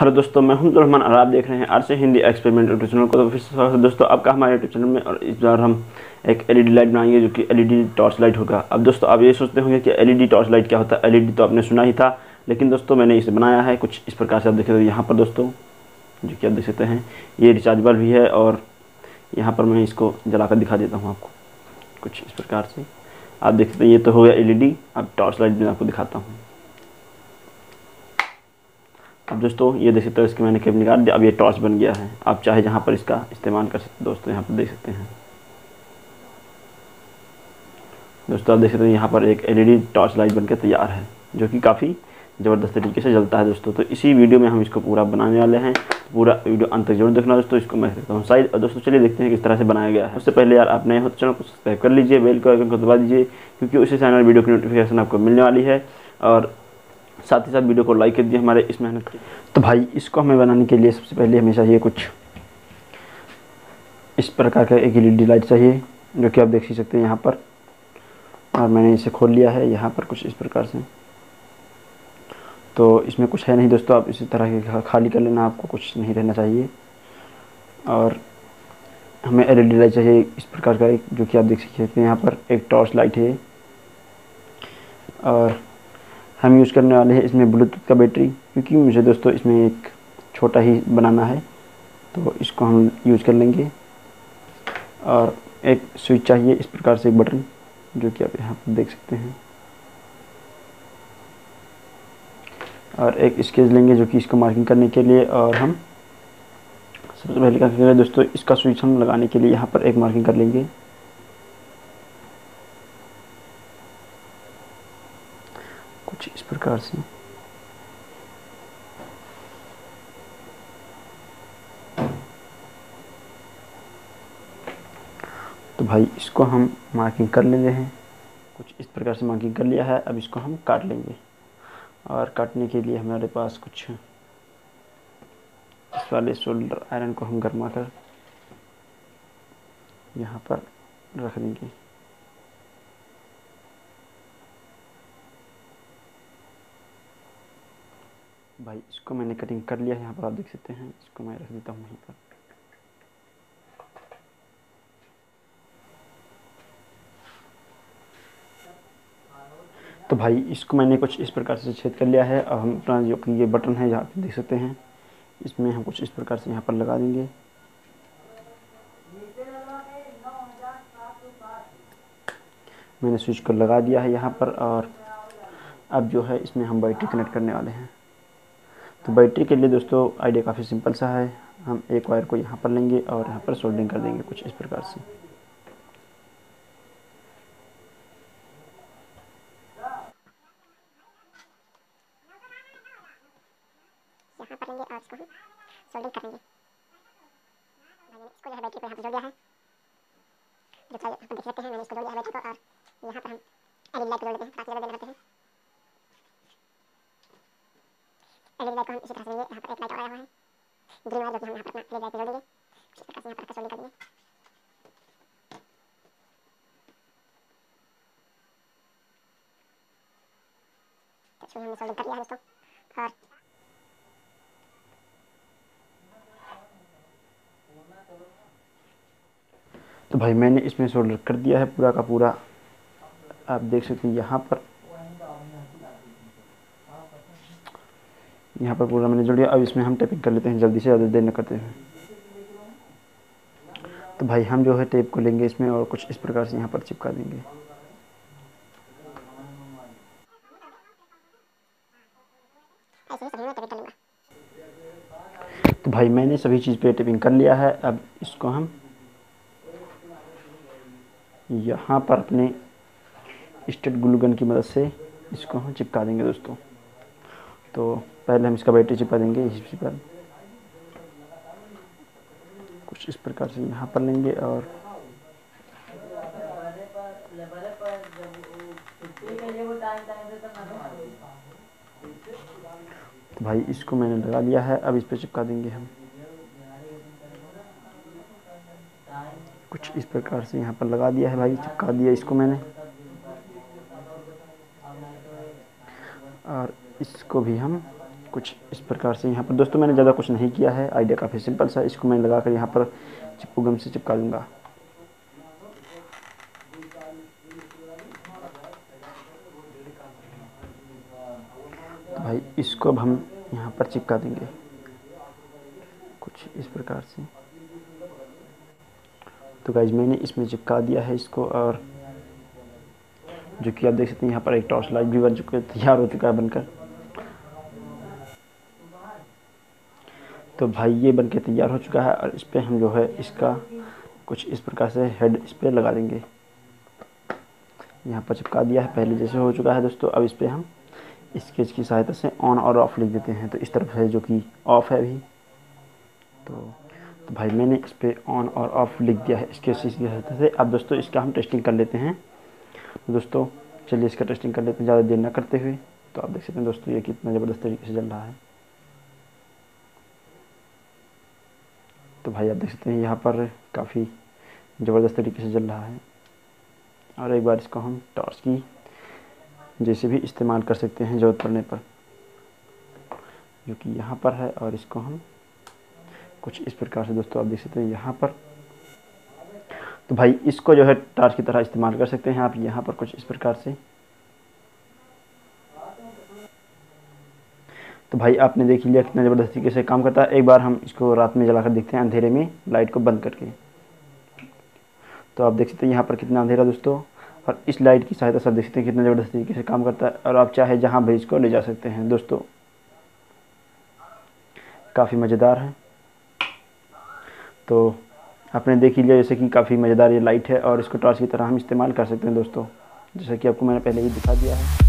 Hello दोस्तों, मैं हूं रहमान और आप देख रहे हैं RC Hindi experiment YouTube channel को। तो फिर से दोस्तों आपका हमारे यूट्यूब चैनल में, और इस बार हम एक एलईडी लाइट बनाएंगे जो कि एलईडी टॉर्च लाइट होगा। अब दोस्तों आप ये सोचते होंगे कि एलईडी टॉर्च लाइट क्या होता है। एलईडी तो आपने सुना ही था, लेकिन दोस्तों मैंने इसे बनाया है कुछ इस प्रकार से। आप देख सकते हो यहाँ पर दोस्तों, जो कि आप देख सकते हैं ये रिचार्जेबल भी है, और यहाँ पर मैं इसको जला कर दिखा देता हूँ आपको कुछ इस प्रकार से। आप देख सकते हैं ये तो हो गया एलईडी। अब टॉर्च लाइट मैं आपको दिखाता हूँ। अब दोस्तों ये देख सकते हो, इसके मैंने केबल निकाल दिया। अब ये टॉर्च बन गया है। आप चाहे जहाँ पर इसका इस्तेमाल कर सकते हो। दोस्तों यहाँ पर देख सकते हैं, दोस्तों आप देख सकते हैं यहाँ पर एक एलईडी टॉर्च लाइट बनकर तैयार है, जो कि काफ़ी ज़बरदस्त तरीके से जलता है दोस्तों। तो इसी वीडियो में हम इसको पूरा बनाने वाले हैं। पूरा वीडियो अंत तक जरूर देखना दोस्तों। इसको मैं देखता हूँ साइड। और दोस्तों चलिए देखते हैं किस तरह से बनाया गया है। उससे पहले यार आप नए हो तो चैनल को सब्सक्राइब कर लीजिए, बेल के आइकन को दबा दीजिए, क्योंकि उसी चैनल वीडियो की नोटिफिकेशन आपको मिलने वाली है। और साथ ही साथ वीडियो को लाइक कर दिए हमारे इस मेहनत की। तो भाई इसको हमें बनाने के लिए सबसे पहले हमें चाहिए कुछ इस प्रकार का एक एलईडी लाइट चाहिए, जो कि आप देख ही सकते हैं यहाँ पर। और मैंने इसे खोल लिया है यहाँ पर कुछ इस प्रकार से। तो इसमें कुछ है नहीं दोस्तों, आप इसी तरह के खाली कर लेना, आपको कुछ नहीं रहना चाहिए। और हमें एलईडी लाइट चाहिए इस प्रकार का एक, जो कि आप देख सकते हैं यहाँ पर एक टॉर्च लाइट है। और हम यूज़ करने वाले हैं इसमें ब्लूटूथ का बैटरी, क्योंकि मुझे दोस्तों इसमें एक छोटा ही बनाना है, तो इसको हम यूज़ कर लेंगे। और एक स्विच चाहिए इस प्रकार से, एक बटन, जो कि आप यहाँ पर देख सकते हैं। और एक स्केच लेंगे, जो कि इसको मार्किंग करने के लिए। और हम सबसे पहले क्या करेंगे दोस्तों, इसका स्विच हम लगाने के लिए यहाँ पर एक मार्किंग कर लेंगे। इस प्रकार से तो भाई इसको हम मार्किंग कर लेते हैं। कुछ इस प्रकार से मार्किंग कर लिया है। अब इसको हम काट लेंगे। और काटने के लिए हमारे पास कुछ इस वाले सोल्डर आयरन को हम गरमा कर यहाँ पर रख देंगे। भाई इसको मैंने कटिंग कर लिया है, यहाँ पर आप देख सकते हैं। इसको मैं रख देता हूँ यहाँ पर। तो भाई इसको मैंने कुछ इस प्रकार से छेद कर लिया है। अब हम अपना जो कि ये बटन है, यहाँ पर देख सकते हैं, इसमें हम कुछ इस प्रकार से यहाँ पर लगा देंगे। मैंने स्विच को लगा दिया है यहाँ पर। और अब जो है इसमें हम बैटरी कनेक्ट करने वाले हैं। तो बैटरी के लिए दोस्तों आइडिया काफ़ी सिंपल सा है। हम एक वायर को यहाँ पर लेंगे और यहाँ पर सोल्डरिंग कर देंगे कुछ इस प्रकार से। यहाँ पर लेंगे और इसको हम सोल्डरिंग कर देंगे। मैंने इसको जो है बैटरी को यहाँ पर जोड़ दिया है, जो कि आप देख सकते हैं। मैंने इसको जोड़ दिया है बैटरी को। और यहाँ पर हम एलईडी लाइट जोड़ देते हैं, काफ़ी लेवल देते हैं। एलईडी लाइट को हम इसी तरह से लेंगे। यहाँ पर एक लाइट और आया हुआ है ग्रीन वाला, जो कि हम यहाँ पर अपना एलईडी लाइट जोड़ देंगे। इसी प्रकार से यहाँ पर रखकर सोल्डर कर देंगे। तो इसमें हमने सोल्डर कर लिया है दोस्तों। और तो भाई मैंने इसमें सोल्डर कर दिया है पूरा का पूरा। आप देख सकते हैं यहाँ पर पूरा मैंने जोड़ दिया। अब इसमें हम टेपिंग कर लेते हैं, जल्दी से, ज़्यादा देर न करते हुए। तो भाई हम जो है टेप को लेंगे इसमें और कुछ इस प्रकार से यहाँ पर चिपका देंगे। तो भाई मैंने सभी चीज़ पे टेपिंग कर लिया है। अब इसको हम यहाँ पर अपने स्टेट ग्लू गन की मदद से इसको हम चिपका देंगे दोस्तों। तो पहले हम इसका बैटरी चिपका देंगे इसी पर, कुछ इस प्रकार से यहाँ पर लेंगे। और तो भाई इसको मैंने लगा लिया है। अब इस पर चिपका देंगे हम कुछ इस प्रकार से। यहाँ पर लगा दिया है भाई, चिपका दिया इसको मैंने। और इसको भी हम कुछ इस प्रकार से। यहाँ पर दोस्तों मैंने ज़्यादा कुछ नहीं किया है, आइडिया काफ़ी सिंपल सा। इसको मैं लगा कर यहाँ पर चिपकू गम से चिपका दूँगा। तो भाई इसको अब हम यहाँ पर चिपका देंगे कुछ इस प्रकार से। तो गाइज मैंने इसमें चिपका दिया है इसको, और जो कि आप देख सकते हैं यहाँ पर एक टॉर्च लाइट भी बन चुकी है, तैयार हो चुका है बनकर। तो भाई ये बनके तैयार हो चुका है, और इस पर हम जो है इसका कुछ इस प्रकार से हेड इस पर लगा देंगे। यहाँ पर चिपका दिया है, पहले जैसे हो चुका है दोस्तों। अब इस पर हम स्केच की सहायता से ऑन और ऑफ लिख देते हैं। तो इस तरफ है जो कि ऑफ है अभी। तो भाई मैंने इस पर ऑन और ऑफ लिख दिया है स्केच की सहायता से। अब दोस्तों इसका हम टेस्टिंग कर लेते हैं। दोस्तों चलिए इसका टेस्टिंग कर लेते हैं ज़्यादा देर ना करते हुए। तो आप देख सकते हैं दोस्तों ये कितना ज़बरदस्त तरीके से चल रहा है। तो भाई आप देख सकते हैं यहाँ पर काफ़ी ज़बरदस्त तरीके से चल रहा है। और एक बार इसको हम टॉर्च की जैसे भी इस्तेमाल कर सकते हैं ज़रूरत पड़ने पर, जो कि यहाँ पर है। और इसको हम कुछ इस प्रकार से दोस्तों आप देख सकते हैं यहाँ पर। तो भाई इसको जो है टॉर्च की तरह इस्तेमाल कर सकते हैं आप यहाँ पर कुछ इस प्रकार से। तो भाई आपने देख लिया कितना ज़बरदस्त तरीके से काम करता है। एक बार हम इसको रात में जलाकर देखते हैं, अंधेरे में लाइट को बंद करके। तो आप देख सकते हैं यहाँ पर कितना अंधेरा दोस्तों, और इस लाइट की सहायता से आप देख सकते हैं कितना ज़बरदस्त तरीके से काम करता है। और आप चाहे जहाँ भी इसको ले जा सकते हैं दोस्तों, काफ़ी मज़ेदार है। तो आपने देख लिया जैसे कि काफ़ी मज़ेदार ये लाइट है, और इसको टॉर्च की तरह हम इस्तेमाल कर सकते हैं दोस्तों, जैसा कि आपको मैंने पहले ही दिखा दिया है।